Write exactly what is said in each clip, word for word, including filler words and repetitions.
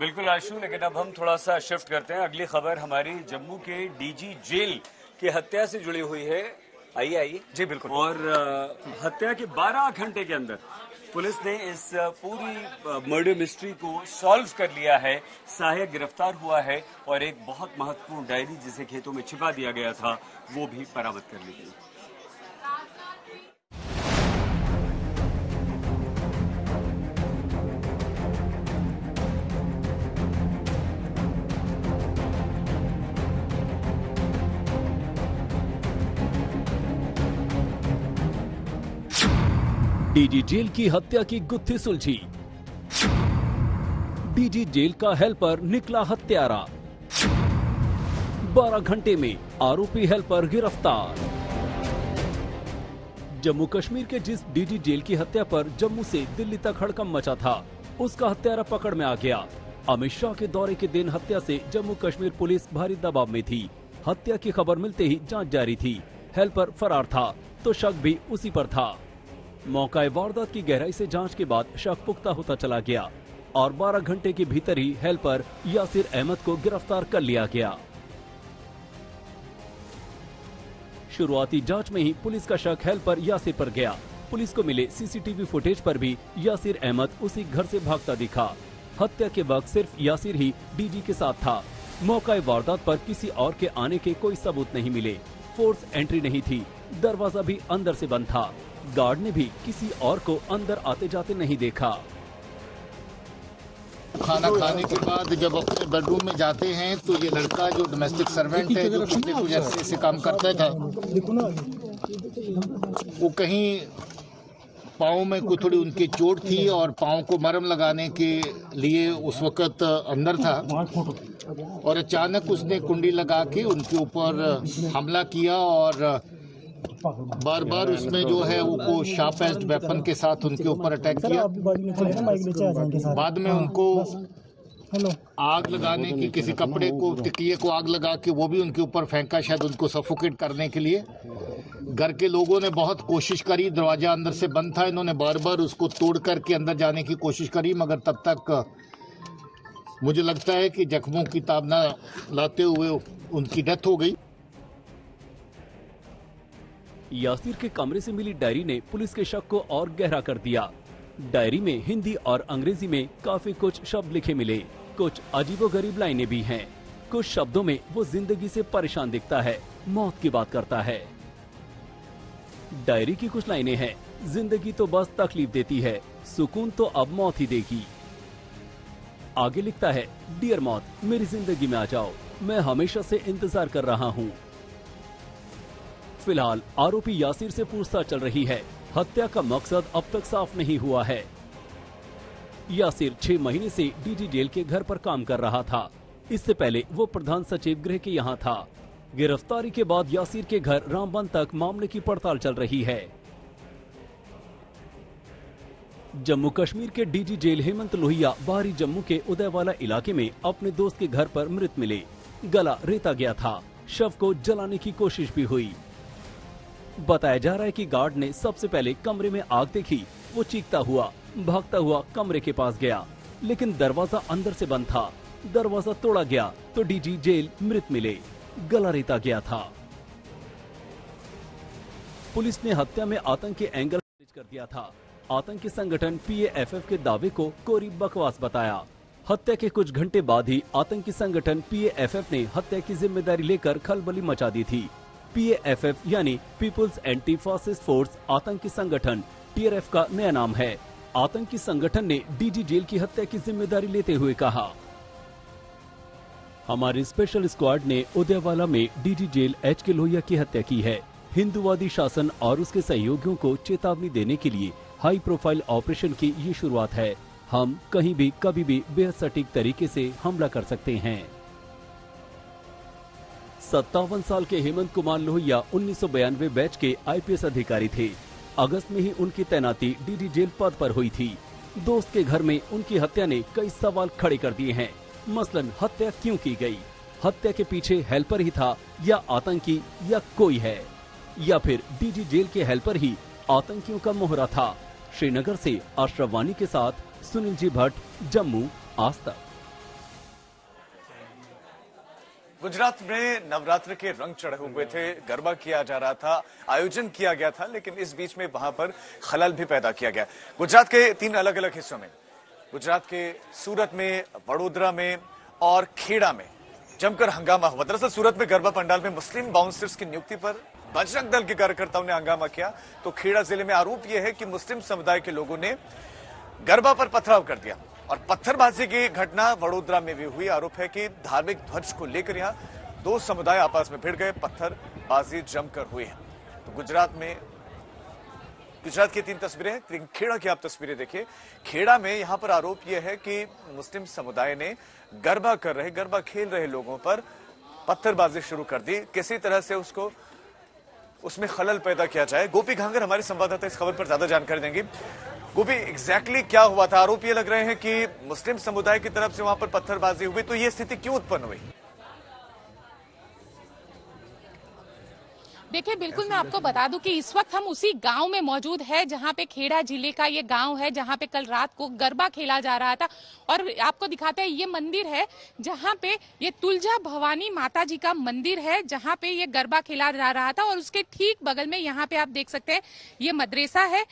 बिल्कुल आशु, लेकिन अब हम थोड़ा सा शिफ्ट करते हैं। अगली खबर हमारी जम्मू के डीजी जेल की हत्या से जुड़ी हुई है। आइए आइए। जी बिल्कुल। और हत्या के बारह घंटे के अंदर पुलिस ने इस पूरी मर्डर मिस्ट्री को सॉल्व कर लिया है। सहायक गिरफ्तार हुआ है और एक बहुत महत्वपूर्ण डायरी जिसे खेतों में छिपा दिया गया था वो भी बरामद कर ली गई। डीजी जेल की हत्या की गुत्थी सुलझी। डीजी जेल का हेल्पर निकला हत्यारा। बारह घंटे में आरोपी हेल्पर गिरफ्तार। जम्मू कश्मीर के जिस डीजी जेल की हत्या पर जम्मू से दिल्ली तक हड़कंप मचा था, उसका हत्यारा पकड़ में आ गया। अमित शाह के दौरे के दिन हत्या से जम्मू कश्मीर पुलिस भारी दबाव में थी। हत्या की खबर मिलते ही जांच जारी थी। हेल्पर फरार था तो शक भी उसी पर था। मौकाए वारदात की गहराई से जांच के बाद शक पुख्ता होता चला गया और बारह घंटे के भीतर ही हेल्पर यासिर अहमद को गिरफ्तार कर लिया गया। शुरुआती जांच में ही पुलिस का शक हेल्पर यासिर पर गया। पुलिस को मिले सीसीटीवी फुटेज पर भी यासिर अहमद उसी घर से भागता दिखा। हत्या के वक्त सिर्फ यासिर ही डीजी के साथ था। मौकाए वारदात पर किसी और के आने के कोई सबूत नहीं मिले। फोर्स एंट्री नहीं थी, दरवाजा भी अंदर से बंद था। गार्ड ने भी किसी और को अंदर आते जाते नहीं देखा। खाना खाने के बाद जब अपने बेडरूम में जाते हैं तो ये लड़का जो डोमेस्टिक सर्वेंट है, जो पिछले कुछ अरसे से काम करता था, वो कहीं पाँव में कोई थोड़ी उनकी चोट थी और पाँव को मरहम लगाने के लिए उस वक्त अंदर था और अचानक उसने कुंडी लगा के उनके ऊपर हमला किया और बार बार उसमें जो है वो शार्प एज्ड वेपन के साथ उनके ऊपर अटैक किया। बाद में उनको आग लगाने की, किसी कपड़े को, तकिए को आग लगा के वो भी उनके ऊपर फेंका, शायद उनको सफोकेट करने के लिए। घर के लोगों ने बहुत कोशिश करी, दरवाजा अंदर से बंद था। इन्होंने बार बार उसको तोड़ करके अंदर जाने की कोशिश करी, मगर तब तक मुझे लगता है कि जख्मों की ताबना लाते हुए उनकी डेथ हो गई। यासिर के कमरे से मिली डायरी ने पुलिस के शक को और गहरा कर दिया। डायरी में हिंदी और अंग्रेजी में काफी कुछ शब्द लिखे मिले। कुछ अजीबोगरीब लाइनें भी हैं। कुछ शब्दों में वो जिंदगी से परेशान दिखता है, मौत की बात करता है। डायरी की कुछ लाइनें हैं, जिंदगी तो बस तकलीफ देती है, सुकून तो अब मौत ही देगी। आगे लिखता है, डियर मौत मेरी जिंदगी में आ जाओ, मैं हमेशा से इंतजार कर रहा हूँ। फिलहाल आरोपी यासिर से पूछताछ चल रही है। हत्या का मकसद अब तक साफ नहीं हुआ है। यासिर छह महीने से डीजी जेल के घर पर काम कर रहा था। इससे पहले वो प्रधान सचिव गृह के यहाँ था। गिरफ्तारी के बाद यासिर के घर रामबन तक मामले की पड़ताल चल रही है। जम्मू कश्मीर के डीजी जेल हेमंत लोहिया बाहरी जम्मू के उदयवाला इलाके में अपने दोस्त के घर पर मृत मिले। गला रेता गया था। शव को जलाने की कोशिश भी हुई। बताया जा रहा है कि गार्ड ने सबसे पहले कमरे में आग देखी। वो चीखता हुआ भागता हुआ कमरे के पास गया, लेकिन दरवाजा अंदर से बंद था। दरवाजा तोड़ा गया तो डीजी जेल मृत मिले। गला रेता गया था। पुलिस ने हत्या में आतंक के एंगल खारिज कर दिया था। आतंकी संगठन पी ए एफ एफ के दावे को कोरी बकवास बताया। हत्या के कुछ घंटे बाद ही आतंकी संगठन पी ए एफ एफ ने हत्या की जिम्मेदारी लेकर खलबली मचा दी थी। पी ए एफ एफ यानी पीपुल्स एंटी फासिस्ट फोर्स आतंकी संगठन टी आर एफ का नया नाम है। आतंकी संगठन ने डीजी जेल की हत्या की जिम्मेदारी लेते हुए कहा, हमारी स्पेशल स्क्वाड ने उदयवाला में डीजी जेल एच के लोहिया की हत्या की है। हिंदुवादी शासन और उसके सहयोगियों को चेतावनी देने के लिए हाई प्रोफाइल ऑपरेशन की ये शुरुआत है। हम कहीं भी कभी भी बेहद सटीक तरीके से हमला कर सकते हैं। सत्तावन साल के हेमंत कुमार लोहिया उन्नीस सौ बयानवे बैच के आई पी एस अधिकारी थे। अगस्त में ही उनकी तैनाती डीडी जेल पद पर हुई थी। दोस्त के घर में उनकी हत्या ने कई सवाल खड़े कर दिए हैं। मसलन हत्या क्यों की गई? हत्या के पीछे हेल्पर ही था या आतंकी या कोई है, या फिर डीजी जेल के हेल्पर ही आतंकियों का मोहरा था? श्रीनगर से अशरफ वानी के साथ सुनील जी भट्ट, जम्मू, आज तक। गुजरात में नवरात्र के रंग चढ़े हुए थे, गरबा किया जा रहा था, आयोजन किया गया था, लेकिन इस बीच में वहां पर खलल भी पैदा किया गया। गुजरात के तीन अलग अलग हिस्सों में, गुजरात के सूरत में, वडोदरा में और खेड़ा में जमकर हंगामा हुआ। दरअसल सूरत में गरबा पंडाल में मुस्लिम बाउंसर्स की नियुक्ति पर बजरंग दल के कार्यकर्ताओं ने हंगामा किया, तो खेड़ा जिले में आरोप यह है कि मुस्लिम समुदाय के लोगों ने गरबा पर पथराव कर दिया और पत्थरबाजी की घटना वडोदरा में भी हुई। आरोप है कि धार्मिक ध्वज को लेकर यहाँ दो समुदाय आपस में भिड़ गए, पत्थरबाजी जमकर हुई है। तो गुजरात में गुजरात की तीन तस्वीरें हैं, खेड़ा की आप तस्वीरें देखिए। खेड़ा में यहाँ पर आरोप यह है कि मुस्लिम समुदाय ने गरबा कर रहे गरबा खेल रहे लोगों पर पत्थरबाजी शुरू कर दी, किसी तरह से उसको उसमें खलल पैदा किया जाए। गोपी घांगर हमारे संवाददाता इस खबर पर ज्यादा जानकारी देंगे। गोपी, एग्जैक्टली क्या हुआ था? आरोप ये लग रहे हैं कि मुस्लिम समुदाय की तरफ से वहां पर पत्थरबाजी हुई, तो ये स्थिति क्यों उत्पन्न हुई? देखिए, बिल्कुल मैं आपको बता दूं कि इस वक्त हम उसी गांव में मौजूद है जहां पे खेड़ा जिले का ये गांव है, जहां पे कल रात को गरबा खेला जा रहा था। और आपको दिखाते हैं, ये मंदिर है जहां पे ये तुलजा भवानी माता जी का मंदिर है जहां पे ये गरबा खेला जा रहा था। और उसके ठीक बगल में यहाँ पे आप देख सकते हैं ये मदरसा है,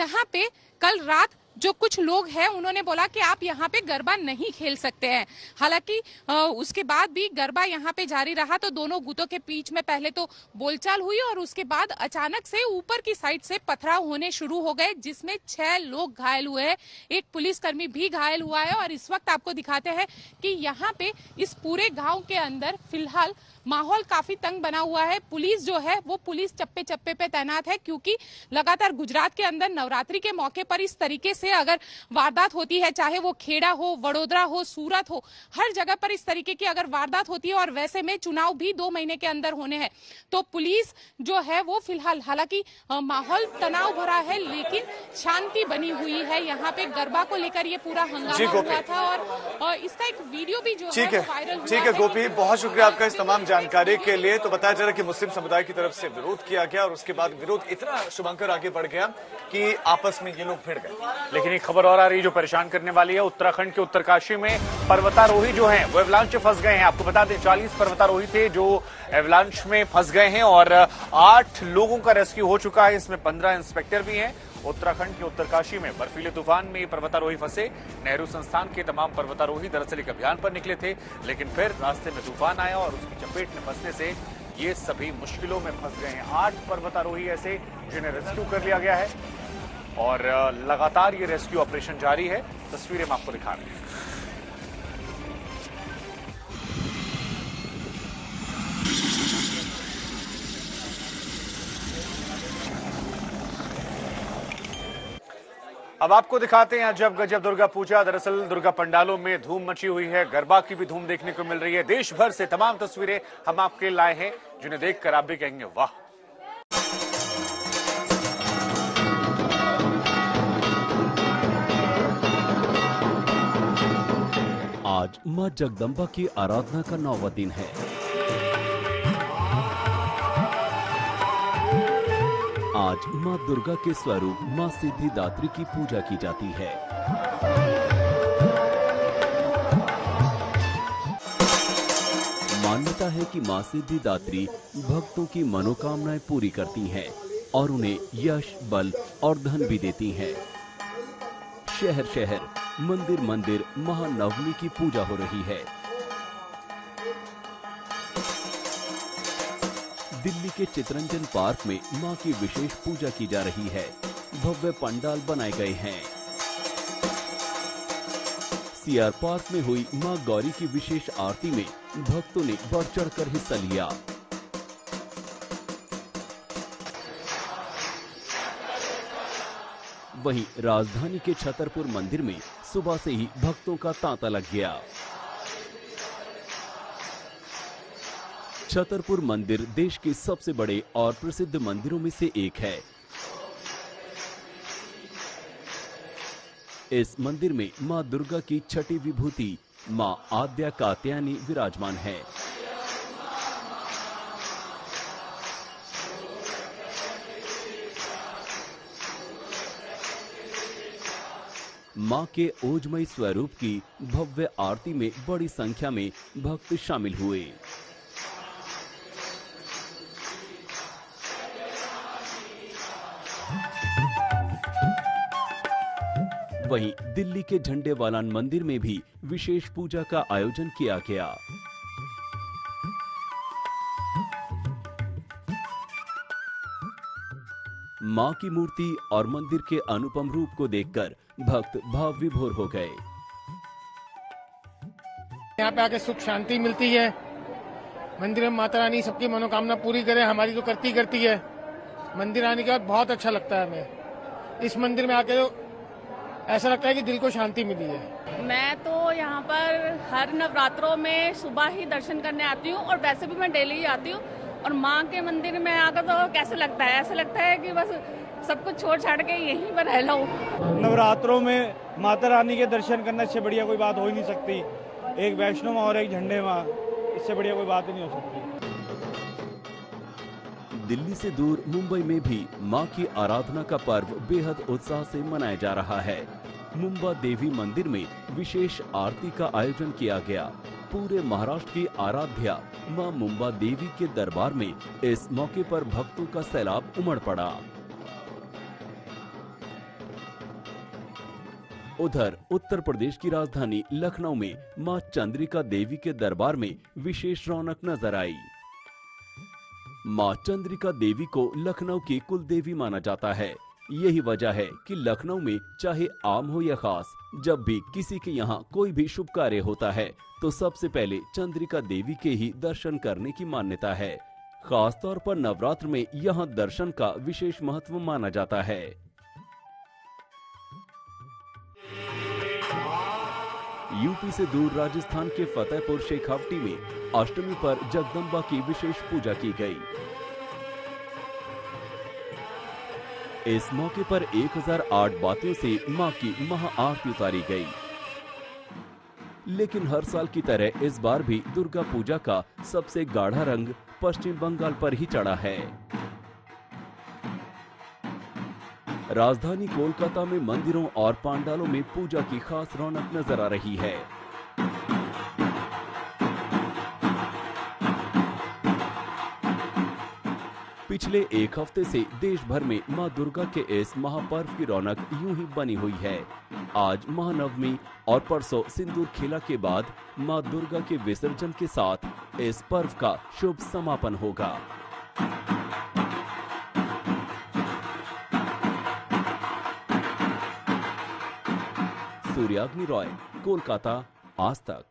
जहाँ पे कल रात जो कुछ लोग हैं उन्होंने बोला कि आप यहाँ पे गरबा नहीं खेल सकते हैं। हालांकि उसके बाद भी गरबा यहाँ पे जारी रहा, तो दोनों गुटों के बीच में पहले तो बोलचाल हुई और उसके बाद अचानक से ऊपर की साइड से पथराव होने शुरू हो गए, जिसमें छह लोग घायल हुए हैं, एक पुलिसकर्मी भी घायल हुआ है। और इस वक्त आपको दिखाते हैं कि यहाँ पे इस पूरे गाँव के अंदर फिलहाल माहौल काफी तंग बना हुआ है। पुलिस जो है वो पुलिस चप्पे चप्पे पे तैनात है, क्योंकि लगातार गुजरात के अंदर नवरात्रि के मौके पर इस तरीके से अगर वारदात होती है, चाहे वो खेड़ा हो, वडोदरा हो, सूरत हो, हर जगह पर इस तरीके की अगर वारदात होती है, और वैसे में चुनाव भी दो महीने के अंदर होने हैं, तो पुलिस जो है वो फिलहाल, हालांकि माहौल तनाव भरा है लेकिन शांति बनी हुई है। यहाँ पे गरबा को लेकर ये पूरा हंगामा हुआ था और इसका एक वीडियो भी जो है वायरल हुआ। ठीक है गोपी, बहुत शुक्रिया आपका इस तमाम जानकारी के लिए। तो बताया जा रहा है कि मुस्लिम समुदाय की तरफ से विरोध किया गया और उसके बाद विरोध इतना शुभंकर आगे बढ़ गया कि आपस में ये लोग भिड़ गए। लेकिन एक खबर और आ रही है जो परेशान करने वाली है। उत्तराखंड के उत्तरकाशी में पर्वतारोही जो हैं वो एवलांच में फंस गए हैं। आपको बता दें चालीस पर्वतारोही थे जो एवलांच में फंस गए हैं और आठ लोगों का रेस्क्यू हो चुका है, इसमें पंद्रह इंस्पेक्टर भी हैं। उत्तराखंड के उत्तरकाशी में बर्फीले तूफान में पर्वतारोही फंसे। नेहरू संस्थान के तमाम पर्वतारोही दरअसल एक अभियान पर निकले थे, लेकिन फिर रास्ते में तूफान आया और उसकी चपेट में फंसने से ये सभी मुश्किलों में फंस गए हैं। आठ पर्वतारोही ऐसे जिन्हें रेस्क्यू कर लिया गया है और लगातार ये रेस्क्यू ऑपरेशन जारी है। तस्वीरें हम आपको दिखा रहे हैं। अब आपको दिखाते हैं अजब गजब दुर्गा पूजा। दरअसल दुर्गा पंडालों में धूम मची हुई है, गरबा की भी धूम देखने को मिल रही है। देश भर से तमाम तस्वीरें हम आपके लाए हैं, जिन्हें देखकर आप भी कहेंगे वाह। आज मां जगदम्बा की आराधना का नौवा दिन है। आज मां दुर्गा के स्वरूप मां सिद्धिदात्री की पूजा की जाती है। मान्यता है कि मां सिद्धिदात्री भक्तों की मनोकामनाएं पूरी करती हैं और उन्हें यश, बल और धन भी देती हैं। शहर शहर, मंदिर मंदिर महानवमी की पूजा हो रही है। दिल्ली के चितरंजन पार्क में मां की विशेष पूजा की जा रही है। भव्य पंडाल बनाए गए हैं। सीआर पार्क में हुई मां गौरी की विशेष आरती में भक्तों ने बढ़ चढ़कर हिस्सा लिया। वहीं राजधानी के छतरपुर मंदिर में सुबह से ही भक्तों का तांता लग गया। छतरपुर मंदिर देश के सबसे बड़े और प्रसिद्ध मंदिरों में से एक है। इस मंदिर में मां दुर्गा की छठी विभूति मां आद्या कात्यायनी विराजमान है। मां के ओजमय स्वरूप की भव्य आरती में बड़ी संख्या में भक्त शामिल हुए। वहीं दिल्ली के झंडेवालान मंदिर में भी विशेष पूजा का आयोजन किया गया। मां की मूर्ति और मंदिर के अनुपम रूप को देखकर भक्त भाव विभोर हो गए। यहाँ पे आके सुख शांति मिलती है। मंदिर में माता रानी सबकी मनोकामना पूरी करे, हमारी तो करती करती है। मंदिर आने के बाद बहुत अच्छा लगता है हमें। इस मंदिर में आके तो ऐसा लगता है कि दिल को शांति मिली है। मैं तो यहाँ पर हर नवरात्रों में सुबह ही दर्शन करने आती हूँ और वैसे भी मैं डेली ही आती हूँ। और माँ के मंदिर में आकर तो कैसे लगता है, ऐसा लगता है कि बस सब कुछ छोड़ छाड़ के यहीं पर रह लूं। नवरात्रों में माता रानी के दर्शन करने से बढ़िया कोई बात हो ही नहीं सकती। एक वैष्णो माँ और एक झंडे माँ, इससे बढ़िया कोई बात ही नहीं हो सकती। दिल्ली से दूर मुंबई में भी माँ की आराधना का पर्व बेहद उत्साह से मनाया जा रहा है। मुंबई देवी मंदिर में विशेष आरती का आयोजन किया गया। पूरे महाराष्ट्र की आराध्या माँ मुंबई देवी के दरबार में इस मौके पर भक्तों का सैलाब उमड़ पड़ा। उधर उत्तर प्रदेश की राजधानी लखनऊ में मां चंद्रिका देवी के दरबार में विशेष रौनक नजर आई। मां चंद्रिका देवी को लखनऊ की कुल देवी माना जाता है। यही वजह है कि लखनऊ में चाहे आम हो या खास, जब भी किसी के यहाँ कोई भी शुभ कार्य होता है तो सबसे पहले चंद्रिका देवी के ही दर्शन करने की मान्यता है। खासतौर पर नवरात्र में यहाँ दर्शन का विशेष महत्व माना जाता है। यूपी से दूर राजस्थान के फतेहपुर शेखावटी में अष्टमी पर जगदम्बा की विशेष पूजा की गई। इस मौके पर एक हजार आठ बातियों से मां की महाआरती उतारी गई। लेकिन हर साल की तरह इस बार भी दुर्गा पूजा का सबसे गाढ़ा रंग पश्चिम बंगाल पर ही चढ़ा है। राजधानी कोलकाता में मंदिरों और पंडालों में पूजा की खास रौनक नजर आ रही है। पिछले एक हफ्ते से देश भर में मां दुर्गा के इस महापर्व की रौनक यूं ही बनी हुई है। आज महानवमी और परसों सिंदूर खेला के बाद मां दुर्गा के विसर्जन के साथ इस पर्व का शुभ समापन होगा। प्रियाग्नि रॉय, कोलकाता, आज तक।